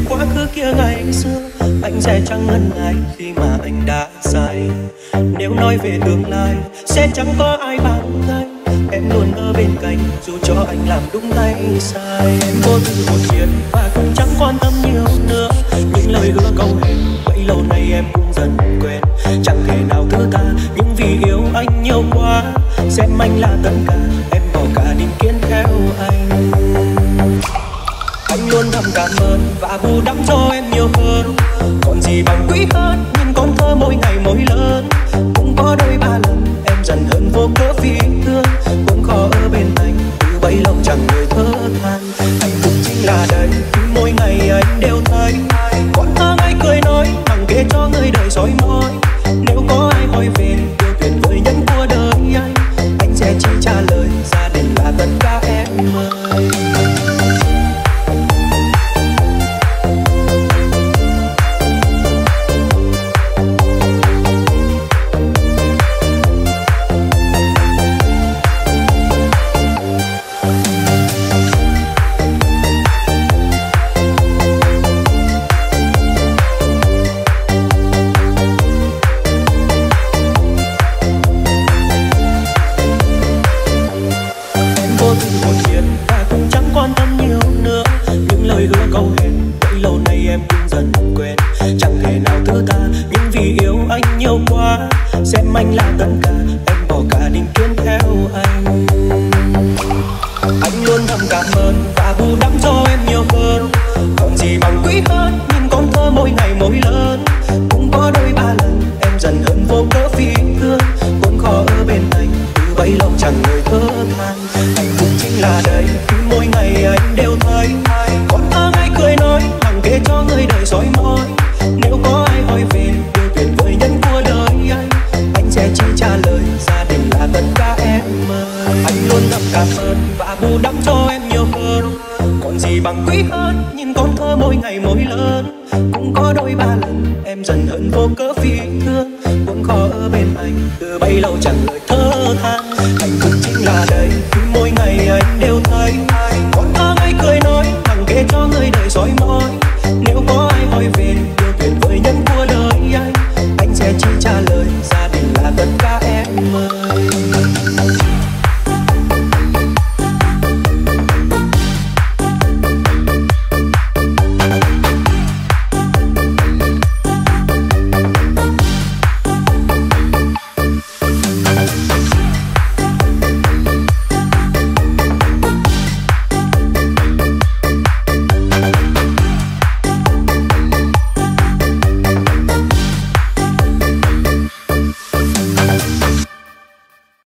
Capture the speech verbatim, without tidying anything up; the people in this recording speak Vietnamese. về quá khứ kia ngày xưa, anh sẽ chẳng ngần ngại khi mà anh đã sai. Nếu nói về tương lai sẽ chẳng có ai bằng anh, em luôn ở bên cạnh dù cho anh làm đúng hay sai. Em vô tư một chuyện và cũng chẳng quan tâm nhiều nữa, những lời hứa câu hẹn bấy lâu nay em cũng dần quên. Chẳng thể nào thứ tha những vì yêu anh nhiều quá, xem anh là tất cả, em bỏ cả định kiến theo anh. Anh luôn thầm cảm ơn và bù đắp cho em nhiều hơn, còn gì bằng quý hơn nhưng con thơ mỗi ngày mỗi lớn. Cũng có đôi ba lần em dần hơn vô cớ vì thương, cũng khó ở bên anh từ bấy lâu chẳng người thơ than. Anh cũng chính là đây mỗi ngày anh đều thấy, con thơ ngay cười nói bằng kể cho người đời soi mói. Nếu có ai hỏi về điều tuyệt vời nhất của đời anh, anh sẽ chỉ trả lời gia đình là tất cả em ơi. Dần hận vô cớ vì thương, cũng khó ở bên anh từ bấy lâu chẳng lời thơ than.